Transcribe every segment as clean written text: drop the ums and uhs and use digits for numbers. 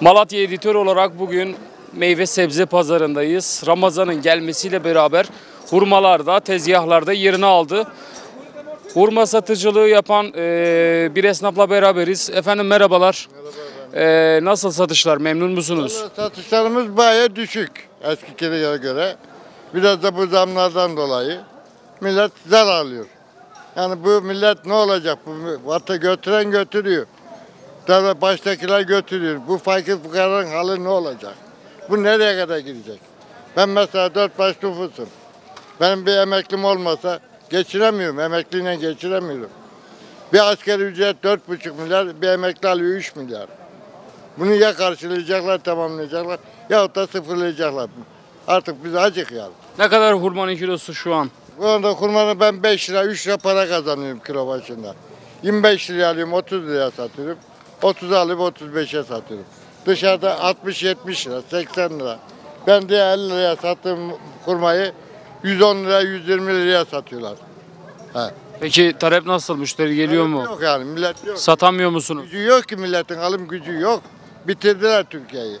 Malatya Editör olarak bugün meyve sebze pazarındayız. Ramazan'ın gelmesiyle beraber hurmalar da tezgahlarda yerini aldı. Hurma satıcılığı yapan bir esnafla beraberiz. Efendim merhabalar. Merhaba. Nasıl satışlar? Memnun musunuz? Vallahi satışlarımız bayağı düşük eski kireye göre. Biraz da bu zamlardan dolayı millet zar alıyor. Yani bu millet ne olacak? Bu hatta götüren götürüyor. Devlet baştakiler götürüyor. Bu fakir fukaranın halı ne olacak? Bu nereye kadar gidecek? Ben mesela 4 baş nüfusum. Benim bir emeklim olmasa geçiremiyorum. Emekliyle geçiremiyorum. Bir asgari ücret 4,5 milyar, bir emekli alıyor 3 milyar. Bunu ya karşılayacaklar, tamamlayacaklar ya da sıfırlayacaklar. Artık biz acık yani. Ne kadar hurmanın kilosu şu an? Bu anda hurmanı ben 5 lira, 3 lira para kazanıyorum kilo başında. 25 liraya alıyorum, 30 liraya satıyorum. 30 alıp 35'e satıyorum. Dışarıda 60-70 lira, 80 lira. Ben de 50 liraya sattığım hurmayı 110 lira, 120 liraya satıyorlar. He. Peki talep nasıl? Müşteri geliyor mu? Yok yani, millet yok. Satamıyor musunuz? Gücü yok ki milletin, alım gücü yok. Bitirdiler Türkiye'yi.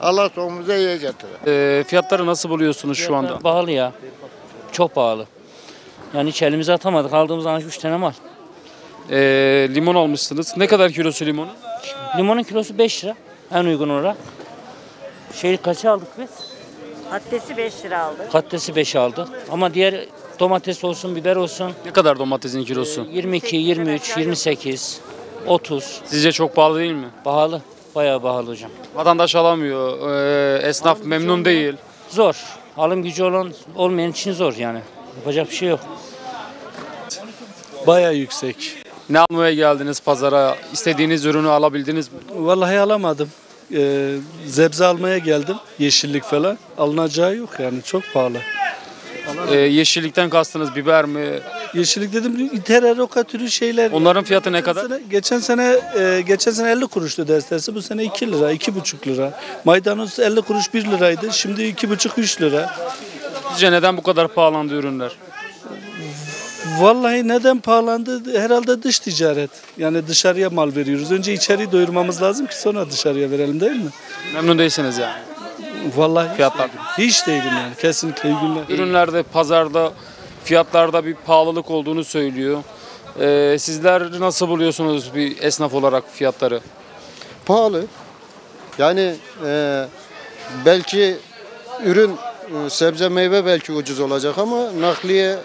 Allah sonumuza iyi getirir. Fiyatları nasıl buluyorsunuz şu anda? Pahalı ya. Çok pahalı. Yani hiç elimize atamadık. Aldığımız an 3 tane var. Limon almışsınız. Ne kadar kilosu limonun? Limonun kilosu 5 lira. En uygun olarak. Şeyi kaça aldık biz? Kattesi 5 lira aldık. Kattesi 5 aldık. Ama diğer domates olsun, biber olsun. Ne kadar domatesin kilosu? 22, 23, 28, 30. Sizce çok pahalı değil mi? Pahalı. Bayağı pahalı hocam. Vatandaş alamıyor. Esnaf alım memnun değil. Zor. Alım gücü olan olmayan için zor yani. Yapacak bir şey yok. Bayağı yüksek. Ne almaya geldiniz pazara? İstediğiniz ürünü alabildiniz mi? Vallahi alamadım. Sebze almaya geldim. Yeşillik falan. Alınacağı yok yani. Çok pahalı. Yeşillikten kastınız biber mi? Yeşillik dedim. Tereroka türü şeyler. Onların fiyatı ne kadar? Geçen sene 50 kuruştu destesi. Bu sene 2 lira, 2,5 lira. Maydanoz 50 kuruş 1 liraydı. Şimdi 2,5-3 lira. Sizce neden bu kadar pahalandı ürünler? Vallahi neden pahalandı? Herhalde dış ticaret. Yani dışarıya mal veriyoruz. Önce içeriği doyurmamız lazım ki sonra dışarıya verelim değil mi? Memnun değilsiniz yani. Vallahi fiyatlar. Hiç değilim yani. Kesinlikle ilgilenmiyorum. Ürünlerde, pazarda, fiyatlarda bir pahalılık olduğunu söylüyor. Sizler nasıl buluyorsunuz bir esnaf olarak fiyatları? Pahalı. Yani belki ürün, sebze meyve belki ucuz olacak ama nakliye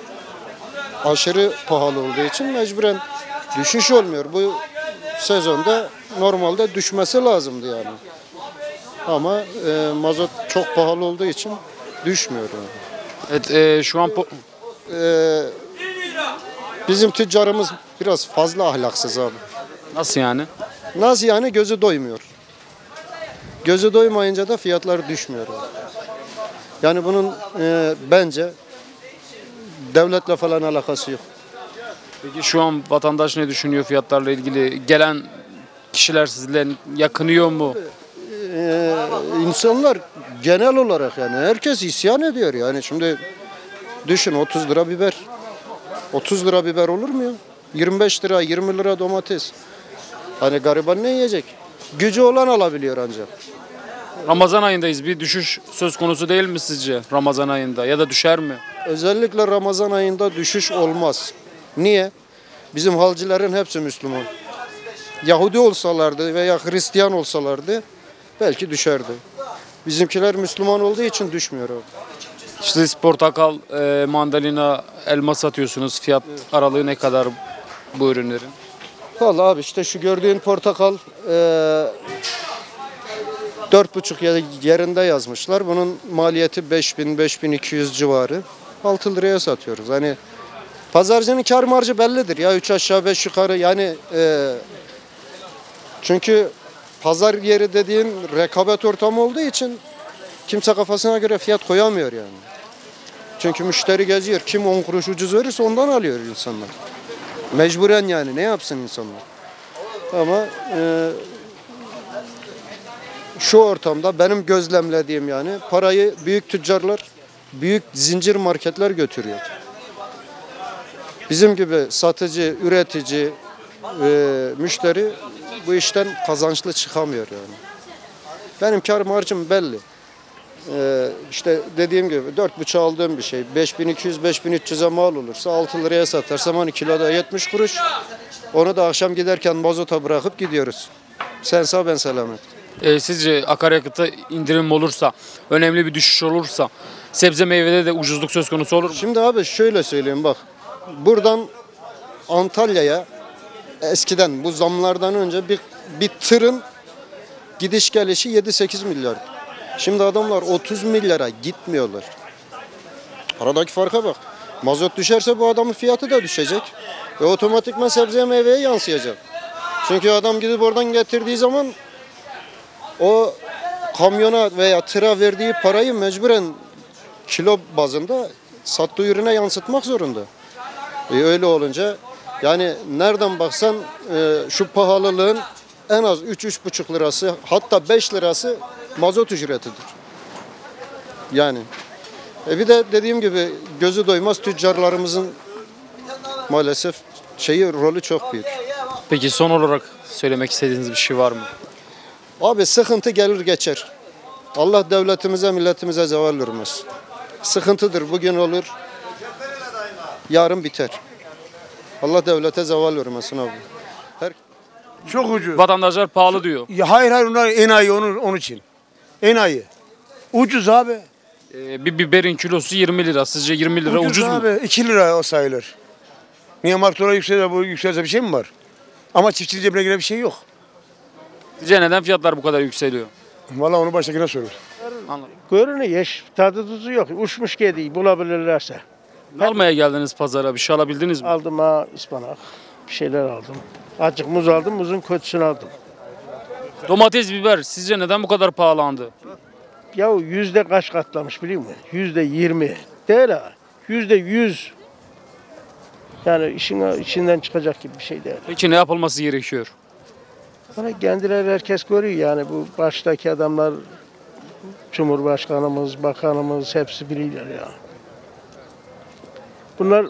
aşırı pahalı olduğu için mecburen düşüş olmuyor. Bu sezonda normalde düşmesi lazımdı yani. Ama mazot çok pahalı olduğu için düşmüyor yani. Evet, şu an bizim tüccarımız biraz fazla ahlaksız abi. Nasıl yani? Nasıl yani? Gözü doymuyor. Gözü doymayınca da fiyatlar düşmüyor abi. Yani bunun bence devletle falan alakası yok. Peki şu an vatandaş ne düşünüyor fiyatlarla ilgili? Gelen kişiler sizle yakınıyor mu? İnsanlar genel olarak yani herkes isyan ediyor yani. Şimdi düşün, 30 lira biber. 30 lira biber olur mu ya? 25 lira, 20 lira domates. Hani gariban ne yiyecek? Gücü olan alabiliyor ancak. Ramazan ayındayız. Bir düşüş söz konusu değil mi sizce Ramazan ayında? Ya da düşer mi? Özellikle Ramazan ayında düşüş olmaz. Niye? Bizim halcilerin hepsi Müslüman. Yahudi olsalardı veya Hristiyan olsalardı belki düşerdi. Bizimkiler Müslüman olduğu için düşmüyor abi. Siz portakal, mandalina, elma satıyorsunuz. Fiyat aralığı ne kadar bu ürünlerin? Vallahi abi işte şu gördüğün portakal 4,5 yerinde yazmışlar. Bunun maliyeti 5.000-5.200 civarı. 6 liraya satıyoruz. Hani pazarcının kar marjı bellidir ya. 3 aşağı 5 yukarı yani. Çünkü pazar yeri dediğin rekabet ortamı olduğu için kimse kafasına göre fiyat koyamıyor yani. Çünkü müşteri geziyor. Kim 10 kuruş ucuz verirse ondan alıyor insanlar. Mecburen yani. Ne yapsın insanlar? Ama şu ortamda benim gözlemlediğim yani parayı büyük tüccarlar, büyük zincir marketler götürüyor. Bizim gibi satıcı, üretici, müşteri bu işten kazançlı çıkamıyor yani. Benim kâr marjım belli. İşte dediğim gibi 4,5 aldığım bir şey 5.200-5.300'e mal olursa 6 liraya satarsam 12 kiloda 70 kuruş. Onu da akşam giderken mazota bırakıp gidiyoruz. Sen sağ ben selamet. Sizce akaryakıta indirim olursa, önemli bir düşüş olursa sebze meyvede de ucuzluk söz konusu olur mu? Şimdi abi şöyle söyleyeyim bak. Buradan Antalya'ya eskiden bu zamlardan önce bir tırın gidiş gelişi 7-8 milyar. Şimdi adamlar 30 milyara gitmiyorlar. Aradaki farka bak. Mazot düşerse bu adamın fiyatı da düşecek. Ve otomatikman sebze meyveye yansıyacak. Çünkü adam gidip oradan getirdiği zaman o kamyona veya tıra verdiği parayı mecburen kilo bazında sattığı ürüne yansıtmak zorunda. Öyle olunca yani nereden baksan şu pahalılığın en az 3-3,5 lirası hatta 5 lirası mazot ücretidir. Yani bir de dediğim gibi gözü doymaz tüccarlarımızın maalesef rolü çok büyük. Peki son olarak söylemek istediğiniz bir şey var mı? Abi sıkıntı gelir geçer. Allah devletimize, milletimize zeval vermez. Sıkıntıdır, bugün olur, yarın biter. Allah devlete zeval vermesin abi. Çok ucuz. Vatandaşlar pahalı diyor. Ya hayır onlar enayi onun için. Enayi. Ucuz abi. Bir biberin kilosu 20 lira. Sizce 20 lira ucuz mu? Abi 2 lira o sayılır. Niye marketlara yükselse bir şey mi var? Ama çiftçinin cebine giren bir şey yok. Sizce neden fiyatlar bu kadar yükseliyor? Vallahi onu baştakine sorur. Görünüyor. Tadı tuzu yok. Uçmuş kediyi bulabilirlerse. Almaya geldiniz pazara, bir şey alabildiniz mi? Aldım ha, ıspanak. Bir şeyler aldım. Azıcık muz aldım, muzun kötüsünü aldım. Domates, biber sizce neden bu kadar pahalandı? Ya yüzde kaç katlamış biliyor musun? %20 değil ha. %100. Yani işin içinden çıkacak gibi bir şey değil. Peki ne yapılması gerekiyor? Bana kendileri herkes görüyor yani bu baştaki adamlar, Cumhurbaşkanımız, bakanımız hepsi biliyorlar ya. Bunlar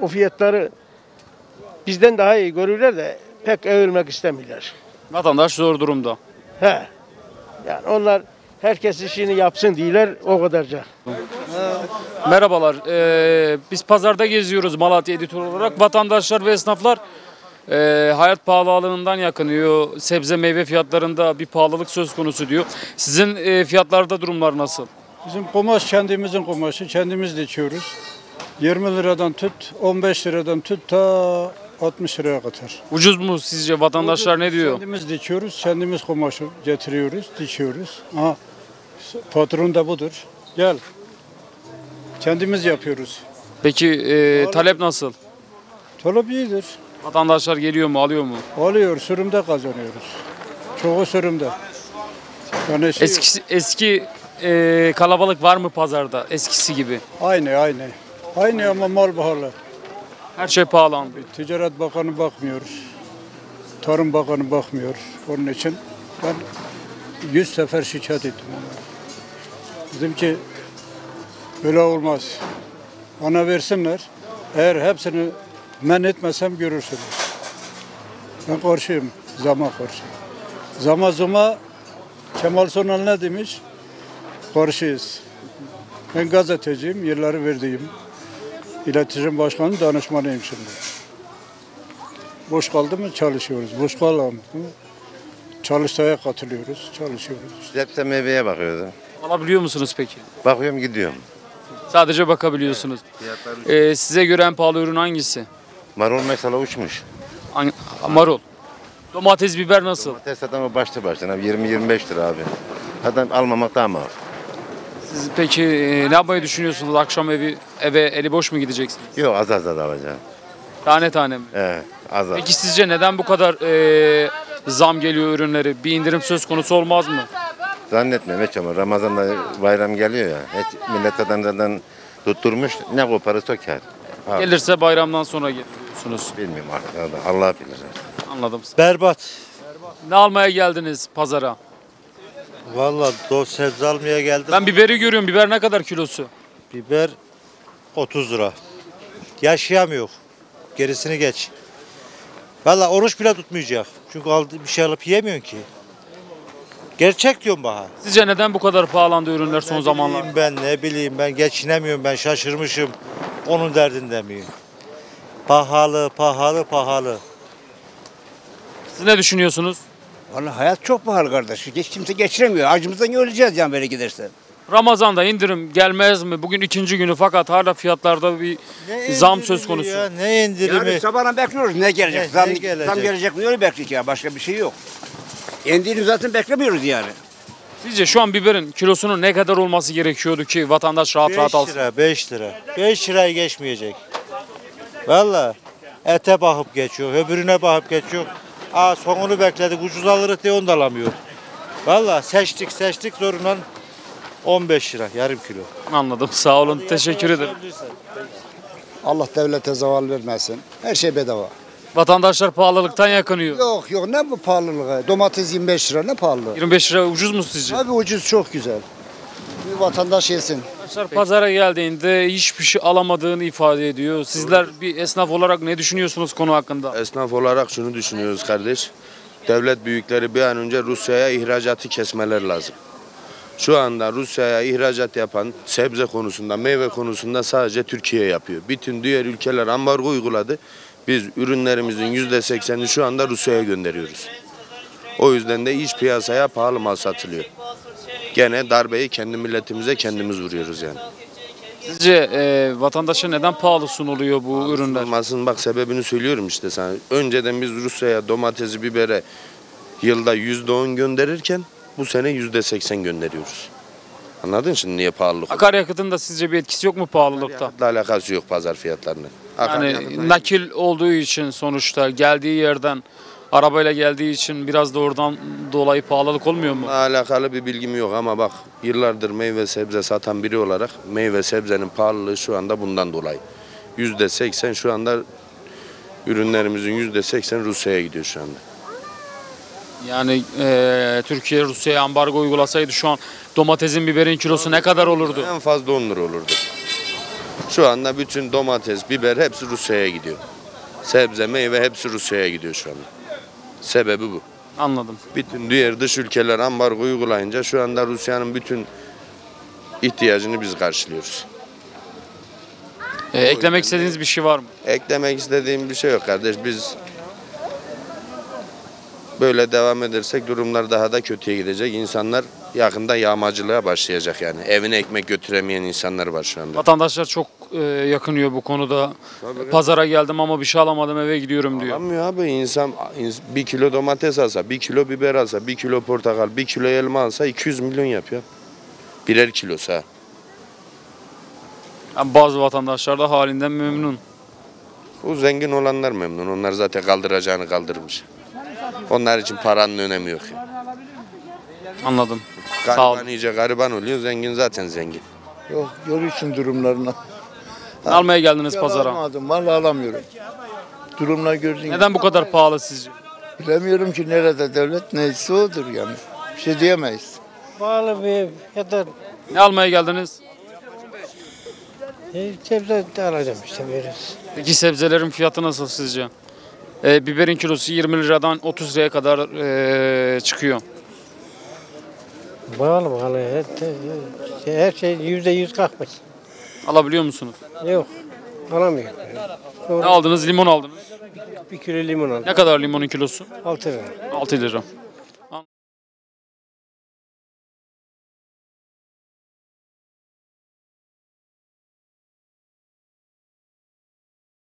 o fiyatları bizden daha iyi görürler de pek övülmek istemiyorlar. Vatandaş zor durumda. He. Yani onlar herkes işini yapsın diyorlar o kadarca. Merhabalar. Biz pazarda geziyoruz Malatya Editör olarak. Vatandaşlar ve esnaflar hayat pahalılığından yakınıyor. Sebze meyve fiyatlarında bir pahalılık söz konusu diyor. Sizin fiyatlarda durumlar nasıl? Bizim kumaş kendimizin kumaşı. Kendimiz dikiyoruz. 20 liradan tut, 15 liradan tut ta 60 liraya kadar. Ucuz mu sizce? Vatandaşlar ucuz. Ne diyor? Kendimiz dikiyoruz, kendimiz kumaşı getiriyoruz, dikiyoruz. Aha, patron da budur. Gel. Kendimiz yapıyoruz. Peki talep nasıl? Talep iyidir. Vatandaşlar geliyor mu, alıyor mu? Alıyor, sürümde kazanıyoruz. Çoğu sürümde. Yani şey eski kalabalık var mı pazarda eskisi gibi? Aynı. Aynı ama mal pahalı. Her şey pahalandı. Ticaret Bakanı bakmıyor. Tarım Bakanı bakmıyor. Onun için ben 100 sefer şikayet ettim. Dedim ki böyle olmaz. Bana versinler. Eğer hepsini men etmesem görürsünüz. Ben karşıyım. Zama karşı. Zama Kemal Sunal ne demiş? Karşıyız. Ben gazeteciyim. Yılları verdiğim. İletişim Başkanı danışmanıyım şimdi. Boş kaldı mı çalışıyoruz. Boş kaldı mı Çalıştay'a katılıyoruz, çalışıyoruz. Hep de meyveye bakıyordu. Alabiliyor musunuz peki? Bakıyorum, gidiyorum. Sadece bakabiliyorsunuz. Evet, size göre en pahalı ürün hangisi? Marul mesela uçmuş. Marul. Domates, biber nasıl? Domates zaten o başta 20-25 lira abi. Zaten almamak daha mı? Siz peki ne yapmayı düşünüyorsunuz? Akşam eve eli boş mu gideceksiniz? Yok, az alacağım. Tane tane mi? Evet, az. Peki sizce neden bu kadar zam geliyor ürünleri? Bir indirim söz konusu olmaz mı? Zannetmem hiç ama Ramazan'da bayram geliyor ya. Hiç millet adamlardan tutturmuş, ne koparı söker. Gelirse bayramdan sonra getiriyorsunuz. Bilmiyorum artık, Allah bilir. Anladım. Berbat. Ne almaya geldiniz pazara? Vallahi sebze almaya geldim. Ben biberi görüyorum. Biber ne kadar kilosu? Biber 30 lira. Yaşayamıyor. Gerisini geç. Vallahi oruç bile tutmayacak. Çünkü bir şey alıp yiyemiyorsun ki. Gerçek diyorum bana. Sizce neden bu kadar pahalandı ürünler son zamanlarda? Ne bileyim ben geçinemiyorum, ben şaşırmışım. Onun derdinde miyim? Pahalı. Siz ne düşünüyorsunuz? Vallahi hayat çok pahalı kardeş. Hiç kimse geçiremiyor. Acımızdan öleceğiz yani böyle giderse. Ramazan'da indirim gelmez mi? Bugün ikinci günü fakat hala fiyatlarda bir zam söz konusu. Ya, ne indirimi? Yani sabahdan bekliyoruz ne gelecek? Zam gelecek diyor, bekliyoruz ya. Başka bir şey yok. İndirim zaten beklemiyoruz yani. Sizce şu an biberin kilosunun ne kadar olması gerekiyordu ki vatandaş rahat alsın? 5 lira. 5 lirayı geçmeyecek. Vallahi ete bakıp geçiyor, öbürüne bakıp geçiyor. Aa, sonunu bekledik, ucuz alırız diye onu da alamıyor. Vallahi seçtik zorundan 15 lira yarım kilo. Anladım, sağ olun, teşekkür ederim. Allah devlete zeval vermesin, her şey bedava. Vatandaşlar pahalılıktan yakınıyor. Yok, ne bu pahalılığı? Domates 25 lira, ne pahalı? 25 lira ucuz mu sizce? Abi ucuz, çok güzel. Bir vatandaş yesin. Arkadaşlar pazara geldiğinde hiçbir şey alamadığını ifade ediyor. Sizler bir esnaf olarak ne düşünüyorsunuz konu hakkında? Esnaf olarak şunu düşünüyoruz kardeş. Devlet büyükleri bir an önce Rusya'ya ihracatı kesmeler lazım. Şu anda Rusya'ya ihracat yapan sebze konusunda, meyve konusunda sadece Türkiye yapıyor. Bütün diğer ülkeler ambargo uyguladı. Biz ürünlerimizin %80'ini şu anda Rusya'ya gönderiyoruz. O yüzden de iç piyasaya pahalı mal satılıyor. Gene darbeyi kendi milletimize kendimiz vuruyoruz yani. Sizce vatandaşa neden pahalı sunuluyor bu ürünler? Sunulmasının bak sebebini söylüyorum işte sana. Önceden biz Rusya'ya domatesi, bibere yılda %10 gönderirken bu sene %80 gönderiyoruz. Anladın şimdi niye pahalılık? Akaryakıtın da sizce bir etkisi yok mu pahalılıkta? Akaryakıtla alakası yok pazar fiyatlarının. Yani nakil olduğu için sonuçta geldiği yerden... Arabayla geldiği için biraz da oradan dolayı pahalılık olmuyor mu? Alakalı bir bilgim yok ama bak yıllardır meyve sebze satan biri olarak meyve sebzenin pahalılığı şu anda bundan dolayı. %80 şu anda ürünlerimizin %80 Rusya'ya gidiyor şu anda. Yani Türkiye Rusya'ya ambargo uygulasaydı şu an domatesin biberin kilosu ne kadar olurdu? En fazla 10 lira olurdu. Şu anda bütün domates, biber hepsi Rusya'ya gidiyor. Sebze, meyve hepsi Rusya'ya gidiyor şu anda. Sebebi bu. Anladım. Bütün diğer dış ülkeler ambargo uygulayınca şu anda Rusya'nın bütün ihtiyacını biz karşılıyoruz. Eklemek istediğiniz bir şey var mı? Eklemek istediğim bir şey yok kardeş. Biz böyle devam edersek durumlar daha da kötüye gidecek. İnsanlar yakında yağmacılığa başlayacak yani. Evine ekmek götüremeyen insanlar var şu anda. Vatandaşlar çok yakınıyor bu konuda. Tabii. Pazara geldim ama bir şey alamadım, eve gidiyorum diyor. Alamıyor abi insan. Bir kilo domates alsa, bir kilo biber alsa, bir kilo portakal, bir kilo elma alsa 200 milyon yapıyor. Birer kilosu ha. Yani bazı vatandaşlar da halinden memnun. O zengin olanlar memnun. Onlar zaten kaldıracağını kaldırmış. Onlar için paranın önemi yok. Anladım. Gariban iyice gariban oluyor. Zengin zaten zengin. Yok, görüyorsun durumlarını. Almaya geldiniz ya pazara. Alamadım, vallahi alamıyorum. Durumlar gördüğün. Neden bu kadar pahalı sizce? Bilemiyorum ki nerede devlet neyse odur yani. Bir şey diyemeyiz. Pahalı bir kadar. Ne almaya geldiniz? Sebze alacağım işte veririz. Peki sebzelerin fiyatı nasıl sizce? Biberin kilosu 20 liradan 30 liraya kadar çıkıyor. Bağlı. Her şey %100 kalkmış. Alabiliyor musunuz? Yok. Alamıyorum. Ne aldınız? Limon aldınız. Bir kilo limon aldım. Ne kadar limonun kilosu? 6 lira.